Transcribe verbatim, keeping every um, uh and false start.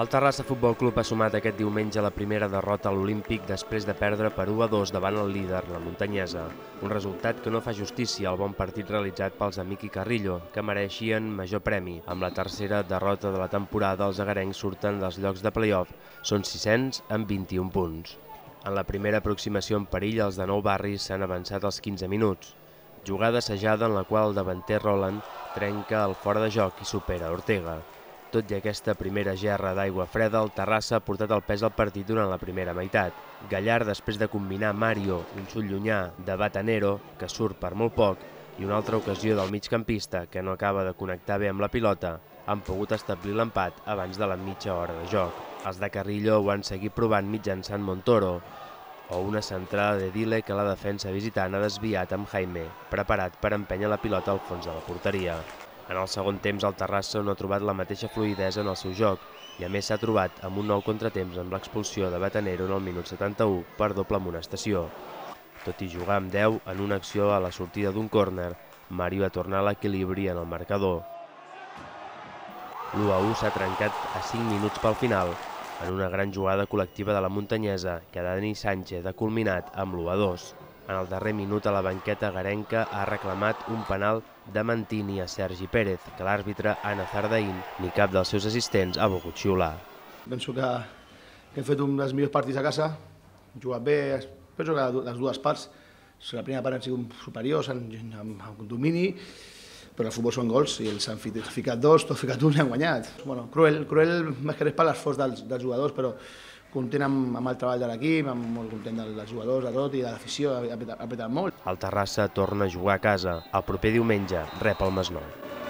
El Terrassa Futbol Club ha sumat aquest diumenge la primera derrota a l'Olímpic després de perdre per u a dos davant el líder, la Montañesa. Un resultat que no fa justícia al bon partit realitzat pels d'Amic i Carrillo, que mereixien major premi. Amb la tercera derrota de la temporada, els agarencs surten dels llocs de play-off. Són sisens amb vint-i-un punts. En la primera aproximació en perill, els de Nou Barris s'han avançat els quinze minuts. Jugada assajada en la qual el davanter Roland trenca el fora de joc i supera Ortega. Tot i aquesta primera gerra d'aigua freda, el Terrassa ha portat el pes del partit durant la primera meitat. Gallar, després de combinar Mario, un xut llunyà de Batanero, que surt per molt poc, i una altra ocasió del migcampista, que no acaba de connectar bé amb la pilota, han pogut establir l'empat abans de la mitja hora de joc. Els de Carrillo ho han seguit provant mitjançant Montoro, o una centrada de Dile que la defensa visitant ha desviat amb Jaime, preparat per empènyer la pilota al fons de la porteria. En el segon temps, el Terrassa no ha trobat la mateixa fluïdesa en el seu joc i a més s'ha trobat amb un nou contratemps amb l'expulsió de Batanero en el minut setanta-u per doble amonestació. Tot i jugar amb deu en una acció a la sortida d'un córner, Mario ha tornat l'equilibri en el marcador. l'u a u s'ha trencat a cinc minuts pel final en una gran jugada col·lectiva de la Montañesa que Dani Sánchez ha culminat amb l'u a dos. En el darrer minut, a la banqueta Garenca ha reclamat un penal de Mantini a Sergi Pérez, que l'àrbitre Ana Zardaín ni cap dels seus assistents ha volgut xiular. Penso que, que hem fet un dels millors partits a casa, hem jugat bé, penso que les dues parts, la primera part han sigut superiors, amb domini, però el futbol són gols i els han ficat dos, tots han ficat un i han guanyat. Bueno, cruel, cruel més que res per l'esforç dels, dels jugadors, però content amb, amb el treball de l'equip, molt content dels jugadors, de tot, i de l'afició, ha apretat molt. El Terrassa torna a jugar a casa. El proper diumenge rep el Masnou.